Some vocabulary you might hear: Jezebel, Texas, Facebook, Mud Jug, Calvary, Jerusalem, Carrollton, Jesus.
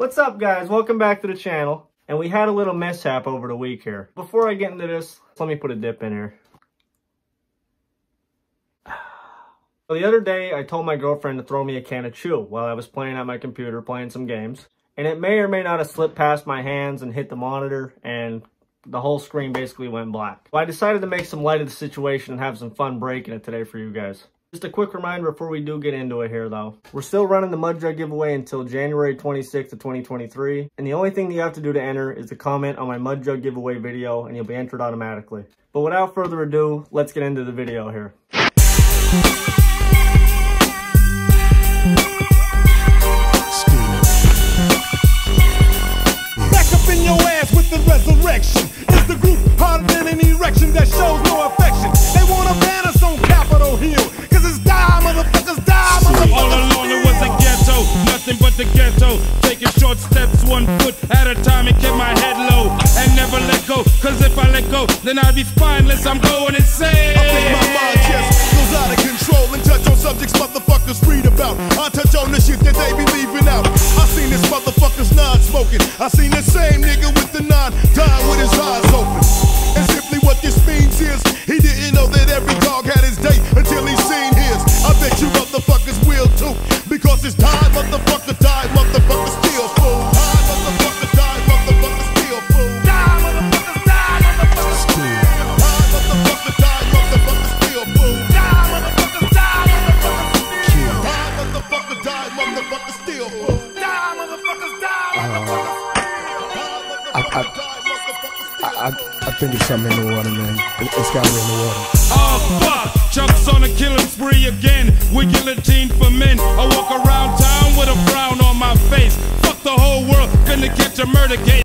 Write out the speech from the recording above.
What's up, guys? Welcome back to the channel. And we had a little mishap over the week here. Before I get into this, let me put a dip in here. So the other day, I told my girlfriend to throw me a can of chew while I was playing at my computer, playing some games. And it may or may not have slipped past my hands and hit the monitor, and the whole screen basically went black. Well, I decided to make some light of the situation and have some fun breaking it today for you guys. Just a quick reminder before we do get into it here though. We're still running the Mud Jug giveaway until January 26th of 2023. And the only thing you have to do to enter is to comment on my Mud Jug giveaway video and you'll be entered automatically. But without further ado, let's get into the video here. Back up in your ass with the resurrection. It's the group hotter than an erection that shows no affection. They want to ban us on Capitol Hill. All along it was a ghetto, nothing but the ghetto. Taking short steps, one foot at a time, and kept my head low and never let go. Cause if I let go, then I'll be spineless. I'm going insane. I think my mind just goes out of control and touch on subjects motherfuckers read about. I touch on the shit that they be leaving out. I seen this motherfuckers non-smoking. I seen the same nigga with the non dying with his eyes open. And simply what this means is he didn't know that every dog had his day until he seen his. I bet you motherfuckers will too, because it's died, motherfucker, died, motherfucker, still fool. Died, motherfucker, died, motherfucker, still fool. Died, motherfucker, died, motherfucker, still. Died, motherfucker, died, motherfucker, still fool. Died, motherfucker, died, motherfucker, still. Died, motherfucker, died, motherfucker, still fool. Died, motherfucker, died, motherfucker, still. I think it's something in the water, man. It's gotta be in the water. Oh, fuck! Chuck's on a killing spree again, with guillotine for men. I walk around town with a frown on my face. Fuck the whole world, finna catch a murder case.